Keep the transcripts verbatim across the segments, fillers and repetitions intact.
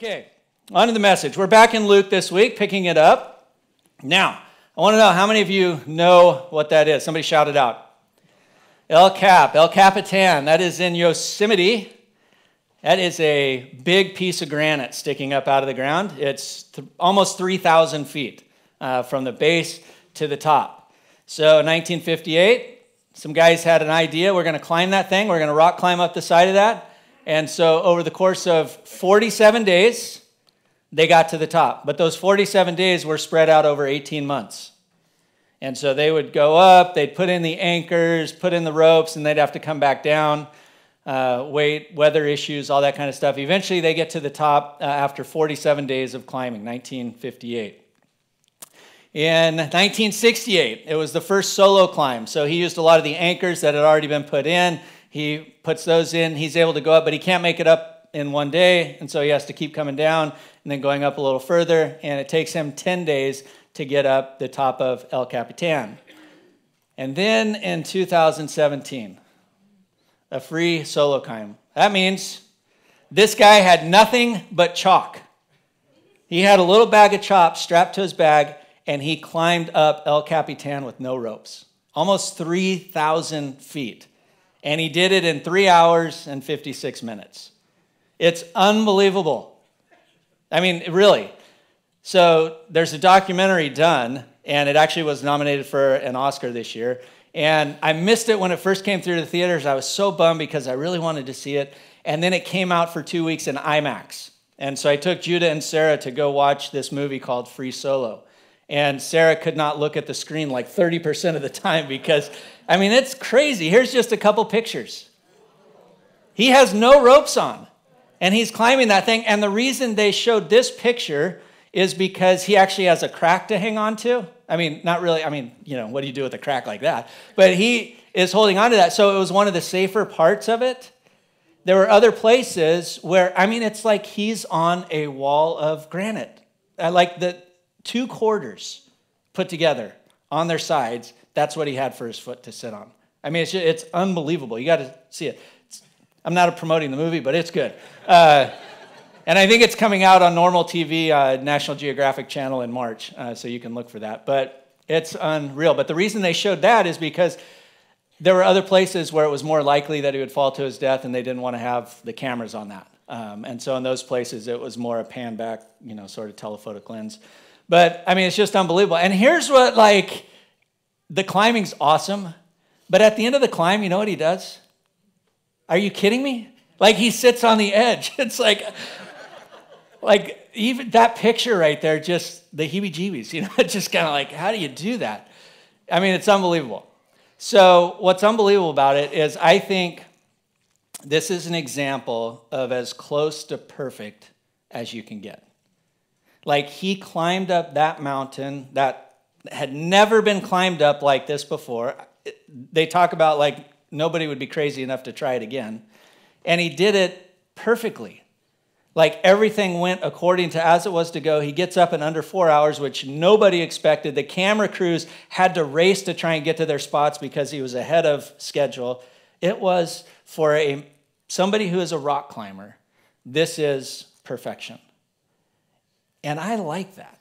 Okay, on to the message. We're back in Luke this week, picking it up. Now, I want to know how many of you know what that is. Somebody shout it out. El Cap, El Capitan, that is in Yosemite. That is a big piece of granite sticking up out of the ground. It's th- almost three thousand feet uh, from the base to the top. So nineteen fifty-eight, some guys had an idea. We're going to climb that thing. We're going to rock climb up the side of that. And so over the course of forty-seven days, they got to the top. But those forty-seven days were spread out over eighteen months. And so they would go up, they'd put in the anchors, put in the ropes, and they'd have to come back down, uh, weight, weather issues, all that kind of stuff. Eventually, they get to the top uh, after forty-seven days of climbing, nineteen fifty-eight. In nineteen sixty-eight, it was the first solo climb. So he used a lot of the anchors that had already been put in. He puts those in, he's able to go up, but he can't make it up in one day, and so he has to keep coming down and then going up a little further, and it takes him ten days to get up the top of El Capitan. And then in two thousand seventeen, a free solo climb. That means this guy had nothing but chalk. He had a little bag of chops strapped to his bag, and he climbed up El Capitan with no ropes, almost three thousand feet. And he did it in three hours and fifty-six minutes. It's unbelievable. I mean, really. So there's a documentary done, and it actually was nominated for an Oscar this year. And I missed it when it first came through the theaters. I was so bummed because I really wanted to see it. And then it came out for two weeks in IMAX. And so I took Judah and Sarah to go watch this movie called Free Solo. And Sarah could not look at the screen like thirty percent of the time because... I mean, it's crazy. Here's just a couple pictures. He has no ropes on, and he's climbing that thing. And the reason they showed this picture is because he actually has a crack to hang on to. I mean, not really. I mean, you know, what do you do with a crack like that? But he is holding on to that. So it was one of the safer parts of it. There were other places where, I mean, it's like he's on a wall of granite. I like the two quarters put together on their sides. That's what he had for his foot to sit on. I mean, it's, just, it's unbelievable. You got to see it. It's, I'm not promoting the movie, but it's good. Uh, and I think it's coming out on normal T V, uh, National Geographic Channel in March, uh, so you can look for that. But it's unreal. But the reason they showed that is because there were other places where it was more likely that he would fall to his death, and they didn't want to have the cameras on that. Um, and so in those places, it was more a pan back, you know, sort of telephotic lens. But, I mean, it's just unbelievable. And here's what, like... The climbing's awesome, but at the end of the climb, you know what he does? Are you kidding me? Like, he sits on the edge. It's like, like even that picture right there, just the heebie-jeebies, you know, it's just kind of like, how do you do that? I mean, it's unbelievable. So what's unbelievable about it is I think this is an example of as close to perfect as you can get. Like, he climbed up that mountain, that had never been climbed up like this before. They talk about like nobody would be crazy enough to try it again. And he did it perfectly. Like everything went according to as it was to go. He gets up in under four hours, which nobody expected. The camera crews had to race to try and get to their spots because he was ahead of schedule. It was for a somebody who is a rock climber, this is perfection. And I like that.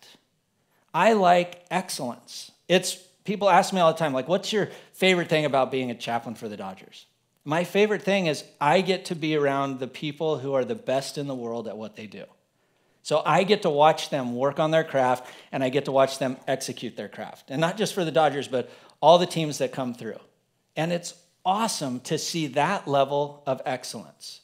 I like excellence. It's people ask me all the time, like, what's your favorite thing about being a chaplain for the Dodgers? My favorite thing is I get to be around the people who are the best in the world at what they do. So I get to watch them work on their craft, and I get to watch them execute their craft. And not just for the Dodgers, but all the teams that come through. And it's awesome to see that level of excellence.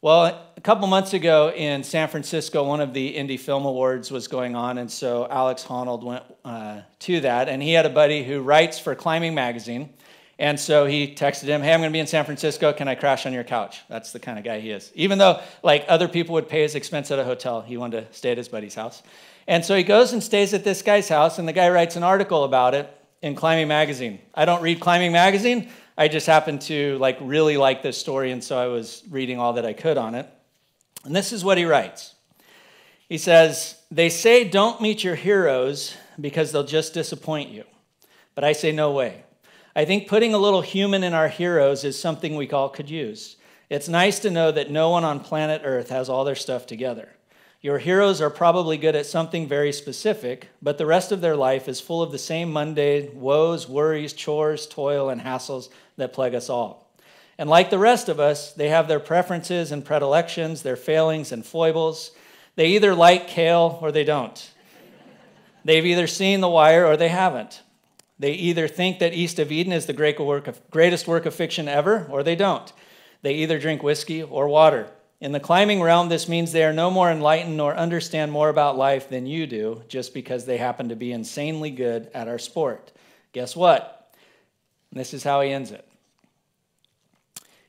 Well, a couple months ago in San Francisco, one of the Indie Film Awards was going on, and so Alex Honnold went uh, to that, and he had a buddy who writes for Climbing Magazine, and so he texted him, hey, I'm going to be in San Francisco, can I crash on your couch? That's the kind of guy he is. Even though, like, other people would pay his expense at a hotel, he wanted to stay at his buddy's house. And so he goes and stays at this guy's house, and the guy writes an article about it in Climbing Magazine. I don't read Climbing Magazine. I just happened to like really like this story, and so I was reading all that I could on it. And this is what he writes. He says, they say don't meet your heroes because they'll just disappoint you. But I say no way. I think putting a little human in our heroes is something we all could use. It's nice to know that no one on planet Earth has all their stuff together. Your heroes are probably good at something very specific, but the rest of their life is full of the same mundane woes, worries, chores, toil, and hassles that plague us all. And like the rest of us, they have their preferences and predilections, their failings and foibles. They either like kale or they don't. They've either seen The Wire or they haven't. They either think that East of Eden is the great work of, greatest work of fiction ever or they don't. They either drink whiskey or water. In the climbing realm, this means they are no more enlightened nor understand more about life than you do just because they happen to be insanely good at our sport. Guess what? And this is how he ends it.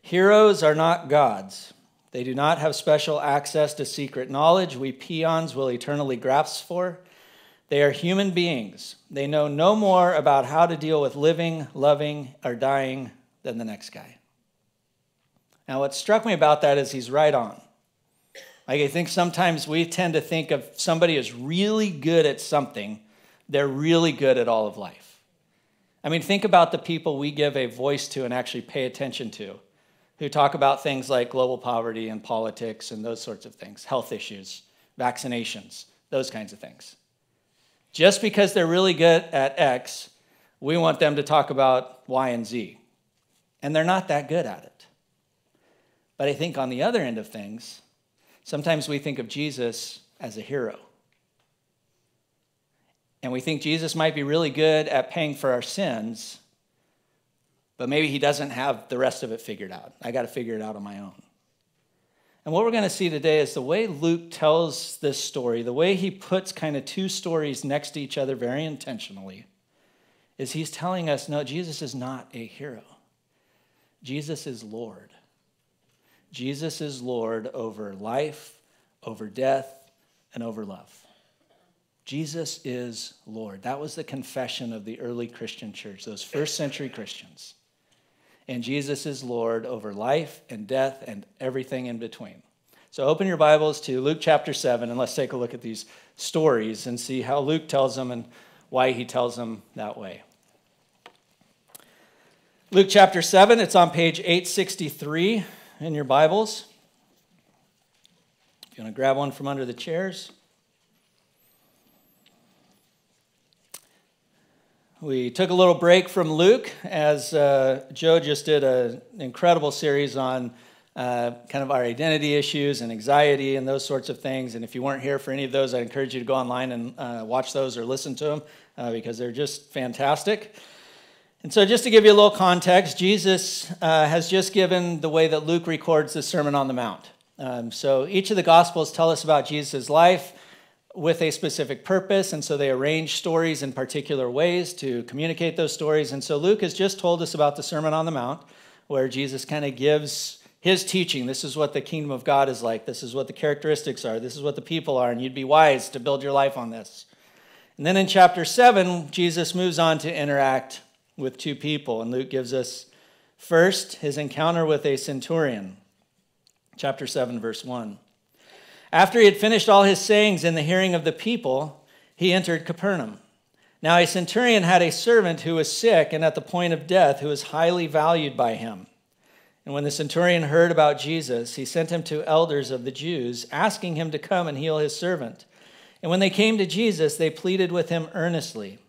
Heroes are not gods. They do not have special access to secret knowledge we peons will eternally grasp for. They are human beings. They know no more about how to deal with living, loving, or dying than the next guy. Now, what struck me about that is he's right on. Like, I think sometimes we tend to think of somebody as really good at something, they're really good at all of life. I mean, think about the people we give a voice to and actually pay attention to, who talk about things like global poverty and politics and those sorts of things, health issues, vaccinations, those kinds of things. Just because they're really good at X, we want them to talk about Y and Z. And they're not that good at it. But I think on the other end of things, sometimes we think of Jesus as a hero. And we think Jesus might be really good at paying for our sins, but maybe he doesn't have the rest of it figured out. I got to figure it out on my own. And what we're going to see today is the way Luke tells this story, the way he puts kind of two stories next to each other very intentionally, is he's telling us, no, Jesus is not a hero. Jesus is Lord. Jesus is Lord over life, over death, and over love. Jesus is Lord. That was the confession of the early Christian church, those first century Christians. And Jesus is Lord over life and death and everything in between. So open your Bibles to Luke chapter seven, and let's take a look at these stories and see how Luke tells them and why he tells them that way. Luke chapter seven, it's on page eight sixty-three. In your Bibles. If you want to grab one from under the chairs. We took a little break from Luke as uh, Joe just did an incredible series on uh, kind of our identity issues and anxiety and those sorts of things. And if you weren't here for any of those, I encourage you to go online and uh, watch those or listen to them uh, because they're just fantastic. And so just to give you a little context, Jesus uh, has just given the way that Luke records the Sermon on the Mount. Um, so each of the Gospels tell us about Jesus' life with a specific purpose, and so they arrange stories in particular ways to communicate those stories. And so Luke has just told us about the Sermon on the Mount, where Jesus kind of gives his teaching. This is what the kingdom of God is like. This is what the characteristics are. This is what the people are, and you'd be wise to build your life on this. And then in chapter seven, Jesus moves on to interact with two people. And Luke gives us first his encounter with a centurion, chapter seven, verse one. After he had finished all his sayings in the hearing of the people, he entered Capernaum. Now a centurion had a servant who was sick and at the point of death, who was highly valued by him. And when the centurion heard about Jesus, he sent him to elders of the Jews, asking him to come and heal his servant. And when they came to Jesus, they pleaded with him earnestly,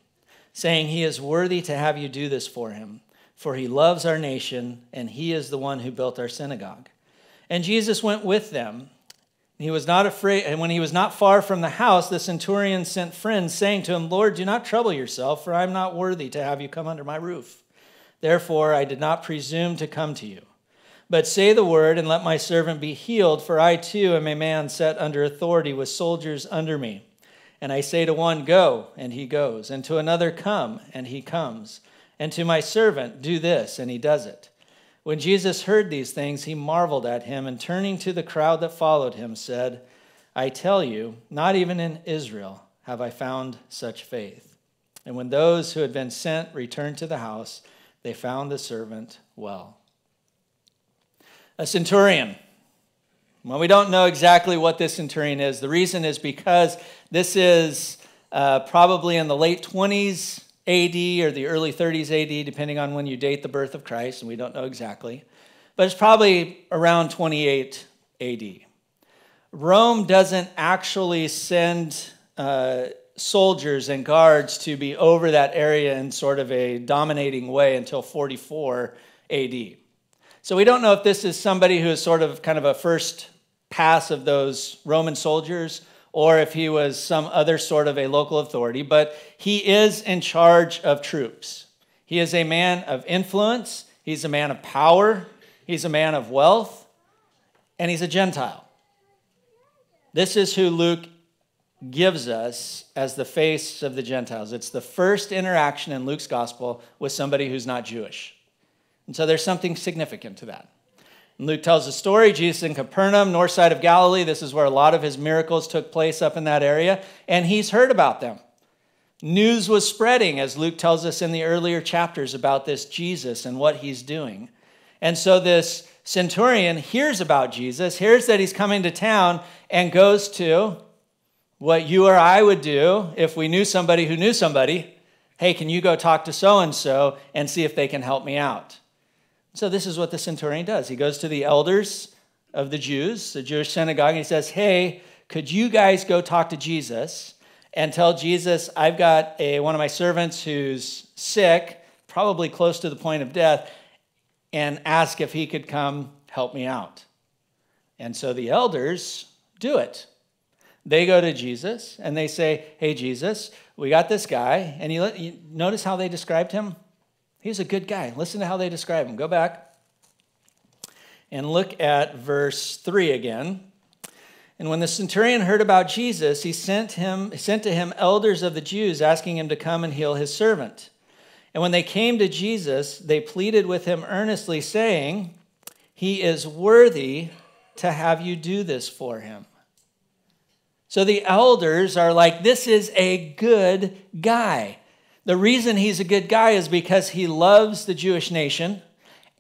saying, "He is worthy to have you do this for him, for he loves our nation, and he is the one who built our synagogue." And Jesus went with them. He was not afraid, and when he was not far from the house, the centurion sent friends, saying to him, "Lord, do not trouble yourself, for I am not worthy to have you come under my roof. Therefore, I did not presume to come to you. But say the word, and let my servant be healed, for I too am a man set under authority with soldiers under me. And I say to one, 'Go,' and he goes, and to another, 'Come,' and he comes, and to my servant, 'Do this,' and he does it." When Jesus heard these things, he marveled at him, and turning to the crowd that followed him, said, "I tell you, not even in Israel have I found such faith." And when those who had been sent returned to the house, they found the servant well. A centurion. Well, we don't know exactly what this centurion is. The reason is because this is uh, probably in the late twenties A D or the early thirties A D, depending on when you date the birth of Christ, and we don't know exactly. But it's probably around twenty-eight A D. Rome doesn't actually send uh, soldiers and guards to be over that area in sort of a dominating way until forty-four A D. So we don't know if this is somebody who is sort of kind of a first pass of those Roman soldiers, or if he was some other sort of a local authority, but he is in charge of troops. He is a man of influence, he's a man of power, he's a man of wealth, and he's a Gentile. This is who Luke gives us as the face of the Gentiles. It's the first interaction in Luke's gospel with somebody who's not Jewish. And so there's something significant to that. And Luke tells the story, Jesus in Capernaum, north side of Galilee. This is where a lot of his miracles took place up in that area. And he's heard about them. News was spreading, as Luke tells us in the earlier chapters, about this Jesus and what he's doing. And so this centurion hears about Jesus, hears that he's coming to town, and goes to what you or I would do if we knew somebody who knew somebody. Hey, can you go talk to so-and-so and see if they can help me out? So this is what the centurion does. He goes to the elders of the Jews, the Jewish synagogue, and he says, hey, could you guys go talk to Jesus and tell Jesus, I've got a, one of my servants who's sick, probably close to the point of death, and ask if he could come help me out. And so the elders do it. They go to Jesus, and they say, hey, Jesus, we got this guy. And you, you notice how they described him? He's a good guy. Listen to how they describe him. Go back and look at verse three again. And when the centurion heard about Jesus, he sent him, sent to him elders of the Jews, asking him to come and heal his servant. And when they came to Jesus, they pleaded with him earnestly, saying, he is worthy to have you do this for him. So the elders are like, this is a good guy. The reason he's a good guy is because he loves the Jewish nation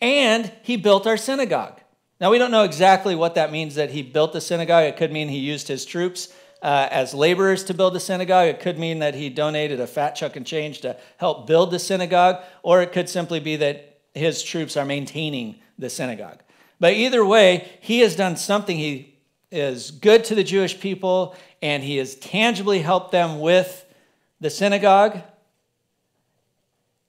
and he built our synagogue. Now, we don't know exactly what that means that he built the synagogue. It could mean he used his troops uh, as laborers to build the synagogue. It could mean that he donated a fat chunk of change to help build the synagogue, or it could simply be that his troops are maintaining the synagogue. But either way, he has done something. He is good to the Jewish people, and he has tangibly helped them with the synagogue.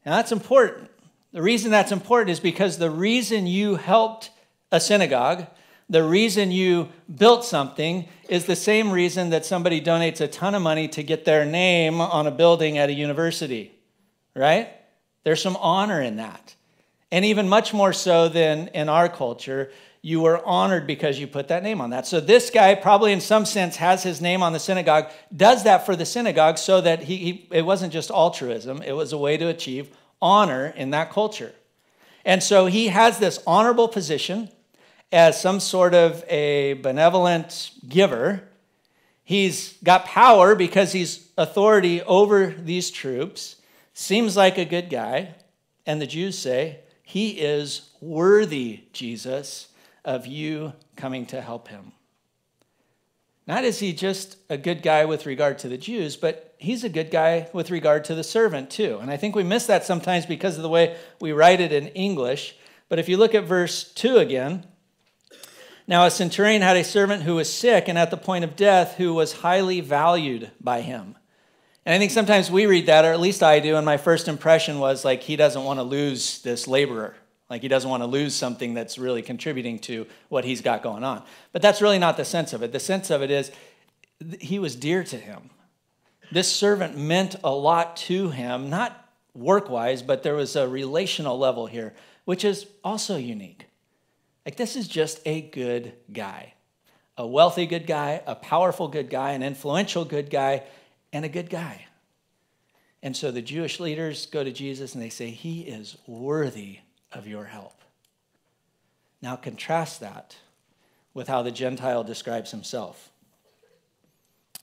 Now, that's important. The reason that's important is because the reason you helped a synagogue, the reason you built something, is the same reason that somebody donates a ton of money to get their name on a building at a university, right? There's some honor in that. And even much more so than in our culture, you were honored because you put that name on that. So this guy probably in some sense has his name on the synagogue, does that for the synagogue so that he, he it wasn't just altruism, it was a way to achieve honor in that culture. And so he has this honorable position as some sort of a benevolent giver. He's got power because he's authority over these troops, seems like a good guy, and the Jews say, he is worthy, Jesus, of you coming to help him. Not is he just a good guy with regard to the Jews, but he's a good guy with regard to the servant too. And I think we miss that sometimes because of the way we write it in English. But if you look at verse two again, now a centurion had a servant who was sick and at the point of death who was highly valued by him. And I think sometimes we read that, or at least I do, and my first impression was like he doesn't want to lose this laborer. Like he doesn't want to lose something that's really contributing to what he's got going on. But that's really not the sense of it. The sense of it is he was dear to him. This servant meant a lot to him, not work-wise, but there was a relational level here, which is also unique. Like this is just a good guy, a wealthy good guy, a powerful good guy, an influential good guy, and a good guy. And so the Jewish leaders go to Jesus and they say, he is worthy of your help. Now contrast that with how the Gentile describes himself.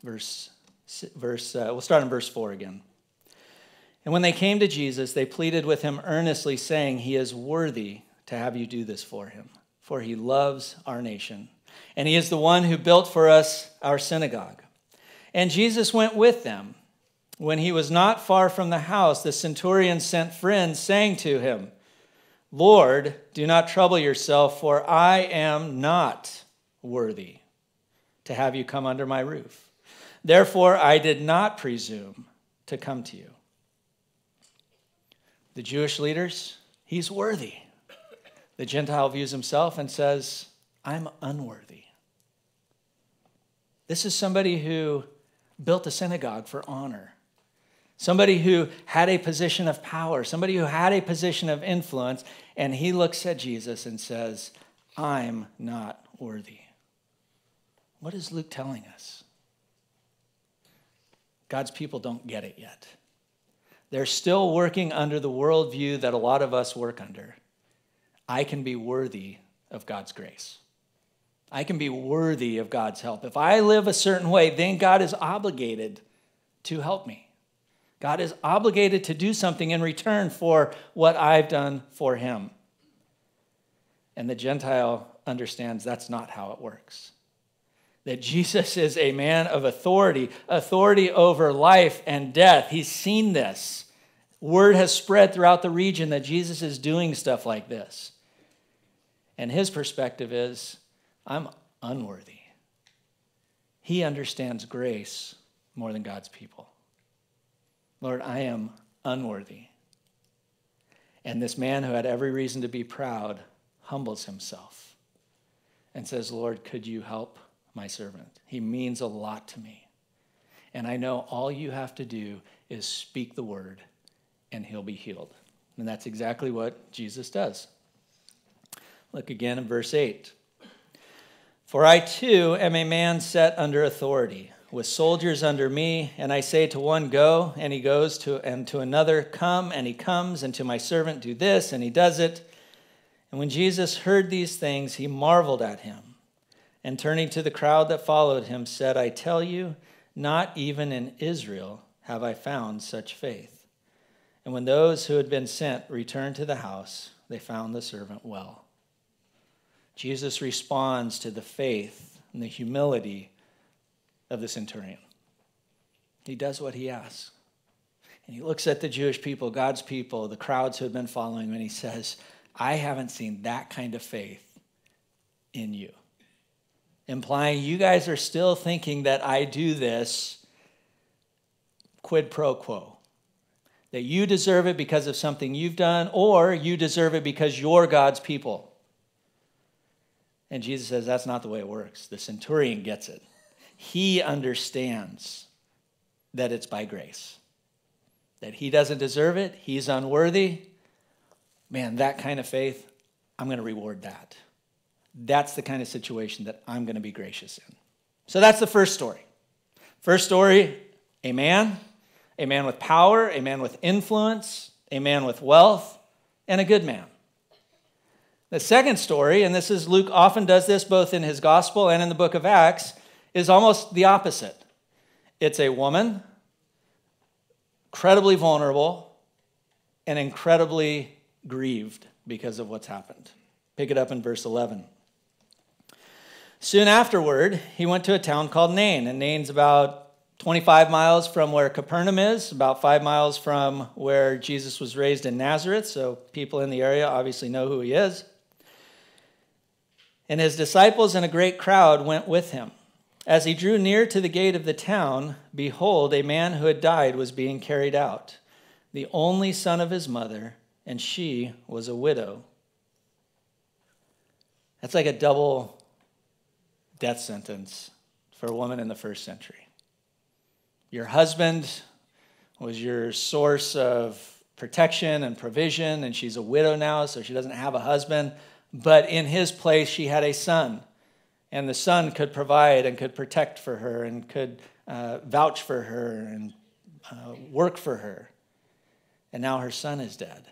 Verse, verse uh, we'll start in verse four again. And when they came to Jesus, they pleaded with him earnestly, saying, he is worthy to have you do this for him, for he loves our nation, and he is the one who built for us our synagogue. And Jesus went with them. When he was not far from the house, the centurion sent friends, saying to him, Lord, do not trouble yourself, for I am not worthy to have you come under my roof. Therefore, I did not presume to come to you." The Jewish leaders, he's worthy. The Gentile views himself and says, I'm unworthy. This is somebody who built a synagogue for honor. Somebody who had a position of power. Somebody who had a position of influence. And he looks at Jesus and says, I'm not worthy. What is Luke telling us? God's people don't get it yet. They're still working under the worldview that a lot of us work under. I can be worthy of God's grace. I can be worthy of God's help. If I live a certain way, then God is obligated to help me. God is obligated to do something in return for what I've done for him. And the Gentile understands that's not how it works. That Jesus is a man of authority, authority over life and death. He's seen this. Word has spread throughout the region that Jesus is doing stuff like this. And his perspective is, I'm unworthy. He understands grace more than God's people. Lord, I am unworthy. And this man who had every reason to be proud humbles himself and says, Lord, could you help my servant? He means a lot to me. And I know all you have to do is speak the word and he'll be healed. And that's exactly what Jesus does. Look again in verse eight. For I too am a man set under authority, with soldiers under me, and I say to one, go, and he goes, to, and to another, come, and he comes, and to my servant, do this, and he does it. And when Jesus heard these things, he marveled at him, and turning to the crowd that followed him, said, I tell you, not even in Israel have I found such faith. And when those who had been sent returned to the house, they found the servant well. Jesus responds to the faith and the humility of the centurion. He does what he asks. And he looks at the Jewish people, God's people, the crowds who have been following him, and he says, I haven't seen that kind of faith in you. Implying you guys are still thinking that I do this quid pro quo. That you deserve it because of something you've done, or you deserve it because you're God's people. And Jesus says, that's not the way it works. The centurion gets it. He understands that it's by grace, that he doesn't deserve it. He's unworthy. Man, that kind of faith, I'm going to reward that. That's the kind of situation that I'm going to be gracious in. So that's the first story. First story, a man, a man with power, a man with influence, a man with wealth, and a good man. The second story, and this is Luke often does this both in his gospel and in the book of Acts, is almost the opposite. It's a woman, incredibly vulnerable, and incredibly grieved because of what's happened. Pick it up in verse eleven. Soon afterward, he went to a town called Nain, and Nain's about twenty-five miles from where Capernaum is, about five miles from where Jesus was raised in Nazareth, so people in the area obviously know who he is. And his disciples and a great crowd went with him. As he drew near to the gate of the town, behold, a man who had died was being carried out, the only son of his mother, and she was a widow. That's like a double death sentence for a woman in the first century. Your husband was your source of protection and provision, and she's a widow now, so she doesn't have a husband, but in his place she had a son. And the son could provide and could protect for her and could uh, vouch for her and uh, work for her. And now her son is dead.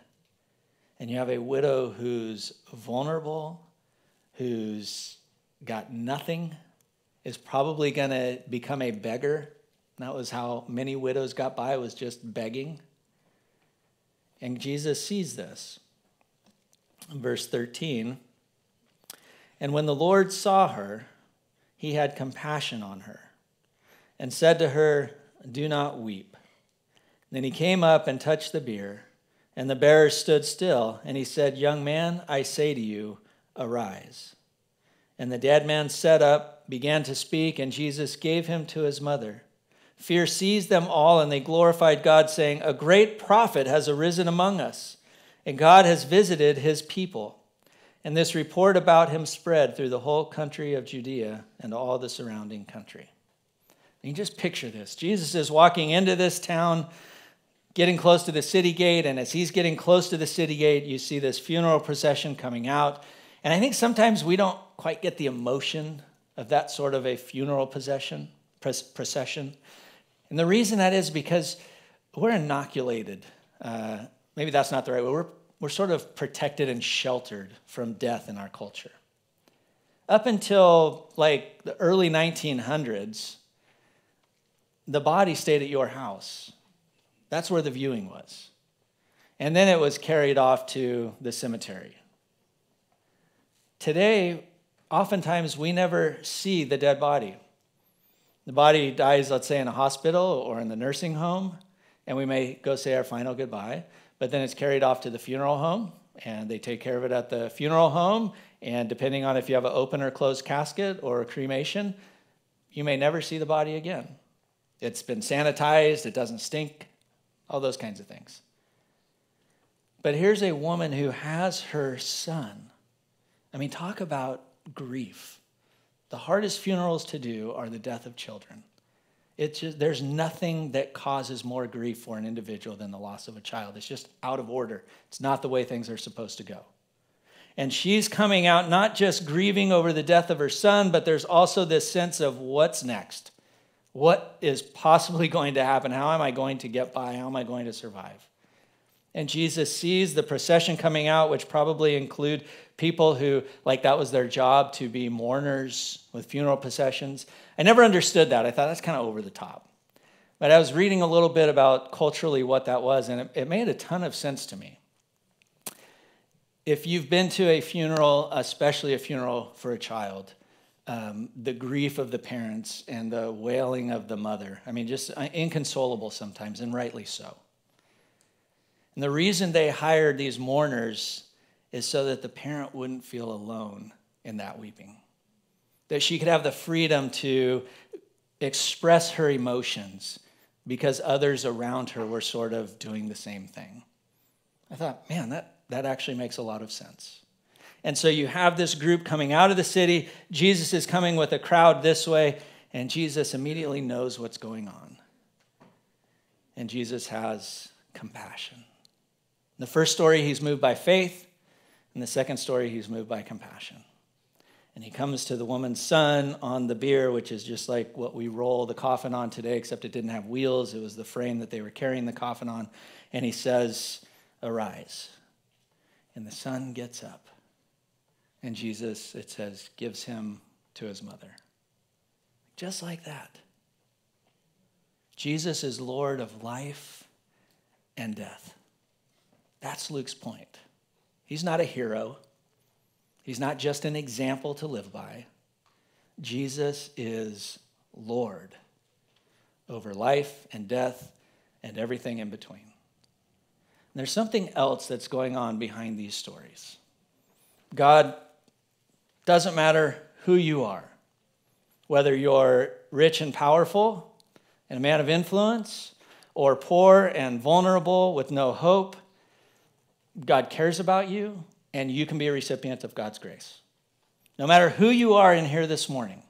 And you have a widow who's vulnerable, who's got nothing, is probably going to become a beggar. And that was how many widows got by, was just begging. And Jesus sees this. In verse thirteen, and when the Lord saw her, he had compassion on her and said to her, do not weep. Then he came up and touched the bier, and the bearers stood still. And he said, young man, I say to you, arise. And the dead man sat up, began to speak, and Jesus gave him to his mother. Fear seized them all, and they glorified God, saying, "A great prophet has arisen among us, and God has visited his people." And this report about him spread through the whole country of Judea and all the surrounding country. You can just picture this. Jesus is walking into this town, getting close to the city gate, and as he's getting close to the city gate, you see this funeral procession coming out. And I think sometimes we don't quite get the emotion of that sort of a funeral procession. procession. And the reason that is because we're inoculated. Uh, maybe that's not the right word. We're, we're sort of protected and sheltered from death in our culture. Up until like the early nineteen hundreds, the body stayed at your house. That's where the viewing was. And then it was carried off to the cemetery. Today, oftentimes we never see the dead body. The body dies, let's say, in a hospital or in the nursing home, and we may go say our final goodbye, but then it's carried off to the funeral home, and they take care of it at the funeral home, and depending on if you have an open or closed casket or a cremation, you may never see the body again. It's been sanitized, it doesn't stink, all those kinds of things. But here's a woman who has her son. I mean, talk about grief. The hardest funerals to do are the death of children. It's just, there's nothing that causes more grief for an individual than the loss of a child. It's just out of order. It's not the way things are supposed to go. And she's coming out not just grieving over the death of her son, but there's also this sense of what's next. What is possibly going to happen? How am I going to get by? How am I going to survive? And Jesus sees the procession coming out, which probably include people who, like, that was their job, to be mourners with funeral processions. I never understood that. I thought that's kind of over the top. But I was reading a little bit about culturally what that was, and it, it made a ton of sense to me. If you've been to a funeral, especially a funeral for a child, um, the grief of the parents and the wailing of the mother, I mean, just inconsolable sometimes, and rightly so. And the reason they hired these mourners is so that the parent wouldn't feel alone in that weeping, that she could have the freedom to express her emotions because others around her were sort of doing the same thing. I thought, man, that, that actually makes a lot of sense. And so you have this group coming out of the city. Jesus is coming with a crowd this way, and Jesus immediately knows what's going on. And Jesus has compassion. In the first story, he's moved by faith. In the second story, he's moved by compassion. And he comes to the woman's son on the bier, which is just like what we roll the coffin on today, except it didn't have wheels. It was the frame that they were carrying the coffin on. And he says, "Arise." And the son gets up. And Jesus, it says, gives him to his mother. Just like that. Jesus is Lord of life and death. That's Luke's point. He's not a hero. He's not just an example to live by. Jesus is Lord over life and death and everything in between. And there's something else that's going on behind these stories. God doesn't matter who you are, whether you're rich and powerful and a man of influence, or poor and vulnerable with no hope, God cares about you, and you can be a recipient of God's grace. No matter who you are in here this morning,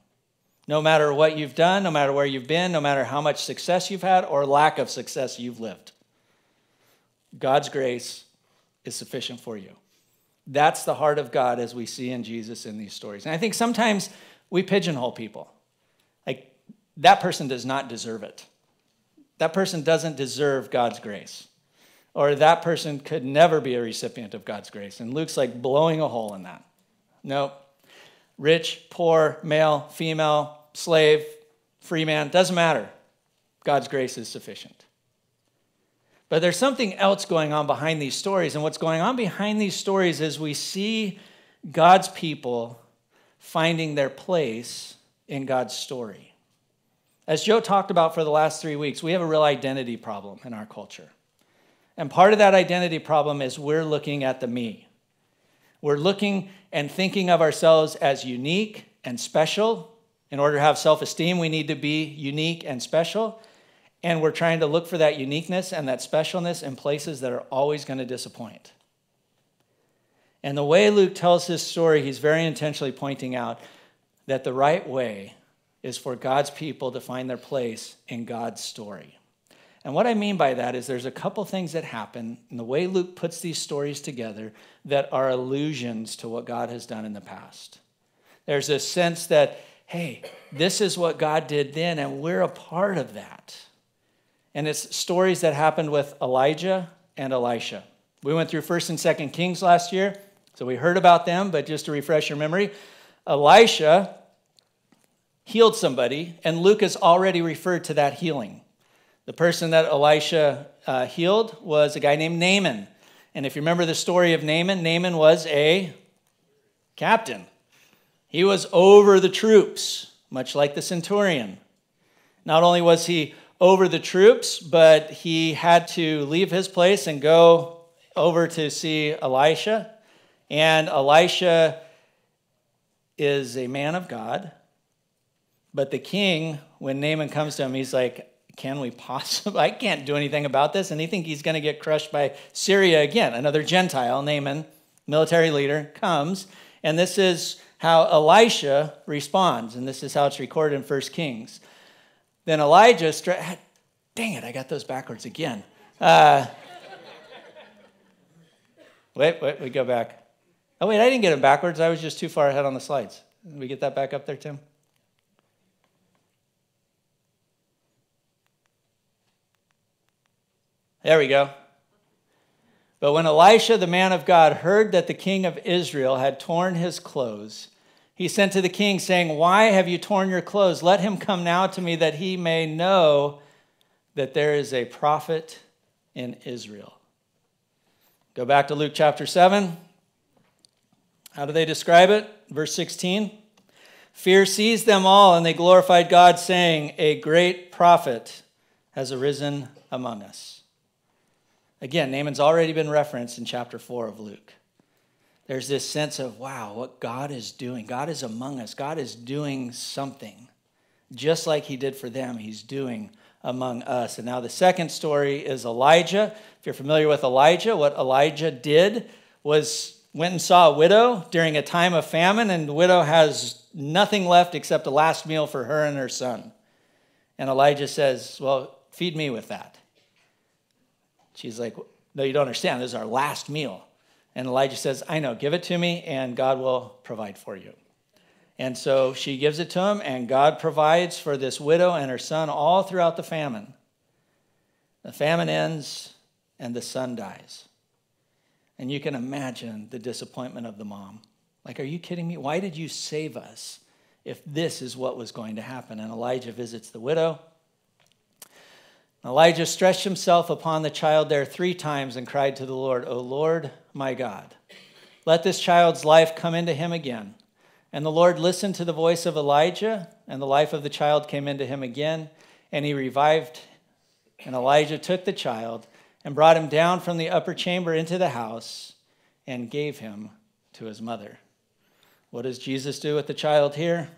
no matter what you've done, no matter where you've been, no matter how much success you've had or lack of success you've lived, God's grace is sufficient for you. That's the heart of God as we see in Jesus in these stories. And I think sometimes we pigeonhole people. Like, that person does not deserve it. That person doesn't deserve God's grace. Or that person could never be a recipient of God's grace. And Luke's like blowing a hole in that. Nope. Rich, poor, male, female, slave, free man, doesn't matter. God's grace is sufficient. But there's something else going on behind these stories. And what's going on behind these stories is we see God's people finding their place in God's story. As Joe talked about for the last three weeks, we have a real identity problem in our culture. And part of that identity problem is we're looking at the me. We're looking and thinking of ourselves as unique and special. In order to have self-esteem, we need to be unique and special. And we're trying to look for that uniqueness and that specialness in places that are always going to disappoint. And the way Luke tells his story, he's very intentionally pointing out that the right way is for God's people to find their place in God's story. And what I mean by that is there's a couple things that happen in the way Luke puts these stories together that are allusions to what God has done in the past. There's this sense that, hey, this is what God did then, and we're a part of that. And it's stories that happened with Elijah and Elisha. We went through First and Second Kings last year, so we heard about them, but just to refresh your memory, Elisha healed somebody, and Luke has already referred to that healing. The person that Elisha uh, healed was a guy named Naaman. And if you remember the story of Naaman, Naaman was a captain. He was over the troops, much like the centurion. Not only was he over the troops, but he had to leave his place and go over to see Elisha. And Elisha is a man of God. But the king, when Naaman comes to him, he's like, can we possibly, I can't do anything about this. And he thinks he's going to get crushed by Syria again. Another Gentile, Naaman, military leader, comes. And this is how Elisha responds. And this is how it's recorded in First Kings. Then Elijah, stra- dang it, I got those backwards again. Uh, wait, wait, we go back. Oh, wait, I didn't get them backwards. I was just too far ahead on the slides. Did we get that back up there, Tim? There we go. But when Elisha, the man of God, heard that the king of Israel had torn his clothes, he sent to the king, saying, why have you torn your clothes? Let him come now to me that he may know that there is a prophet in Israel. Go back to Luke chapter seven. How do they describe it? Verse sixteen. Fear seized them all, and they glorified God, saying, a great prophet has arisen among us. Again, Naaman's already been referenced in chapter four of Luke. There's this sense of, wow, what God is doing. God is among us. God is doing something. Just like he did for them, he's doing among us. And now the second story is Elijah. If you're familiar with Elijah, what Elijah did was went and saw a widow during a time of famine, and the widow has nothing left except a last meal for her and her son. And Elijah says, well, feed me with that. She's like, no, you don't understand. This is our last meal. And Elijah says, I know, give it to me, and God will provide for you. And so she gives it to him, and God provides for this widow and her son all throughout the famine. The famine ends, and the son dies. And you can imagine the disappointment of the mom. Like, are you kidding me? Why did you save us if this is what was going to happen? And Elijah visits the widow. Elijah stretched himself upon the child there three times and cried to the Lord, O Lord, my God, let this child's life come into him again. And the Lord listened to the voice of Elijah, and the life of the child came into him again, and he revived. And Elijah took the child and brought him down from the upper chamber into the house and gave him to his mother. What does Jesus do with the child here?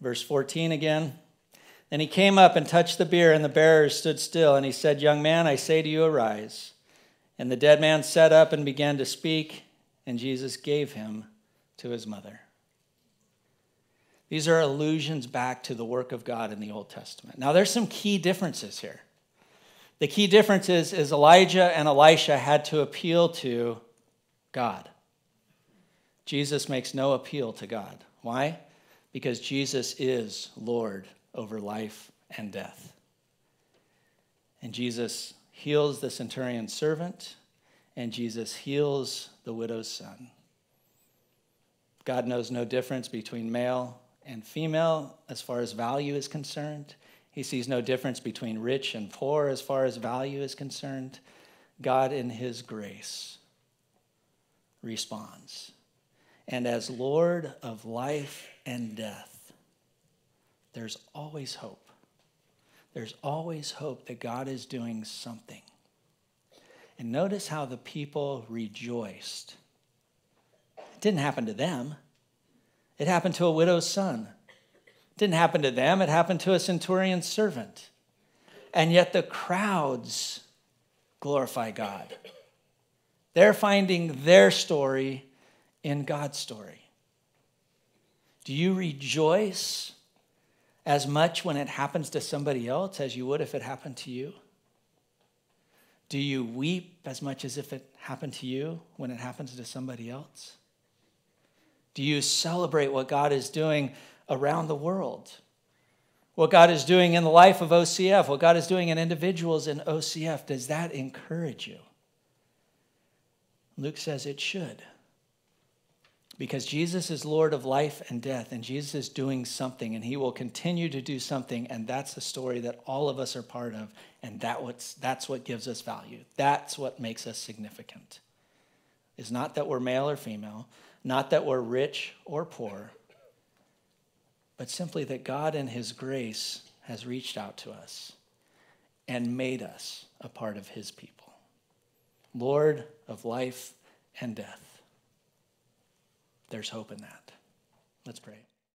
Verse fourteen again. And he came up and touched the bier, and the bearers stood still. And he said, young man, I say to you, arise. And the dead man sat up and began to speak, and Jesus gave him to his mother. These are allusions back to the work of God in the Old Testament. Now, there's some key differences here. The key difference is, is Elijah and Elisha had to appeal to God. Jesus makes no appeal to God. Why? Because Jesus is Lord over life and death. And Jesus heals the centurion's servant, and Jesus heals the widow's son. God knows no difference between male and female as far as value is concerned. He sees no difference between rich and poor as far as value is concerned. God, in his grace, responds. And as Lord of life and death, there's always hope. There's always hope that God is doing something. And notice how the people rejoiced. It didn't happen to them. It happened to a widow's son. It didn't happen to them. It happened to a centurion's servant. And yet the crowds glorify God. They're finding their story in God's story. Do you rejoice as much when it happens to somebody else as you would if it happened to you? Do you weep as much as if it happened to you when it happens to somebody else? Do you celebrate what God is doing around the world? What God is doing in the life of O C F, what God is doing in individuals in O C F, does that encourage you? Luke says it should. Because Jesus is Lord of life and death, and Jesus is doing something, and he will continue to do something, and that's the story that all of us are part of, and that what's, that's what gives us value. That's what makes us significant. It's not that we're male or female, not that we're rich or poor, but simply that God in his grace has reached out to us and made us a part of his people. Lord of life and death. There's hope in that. Let's pray.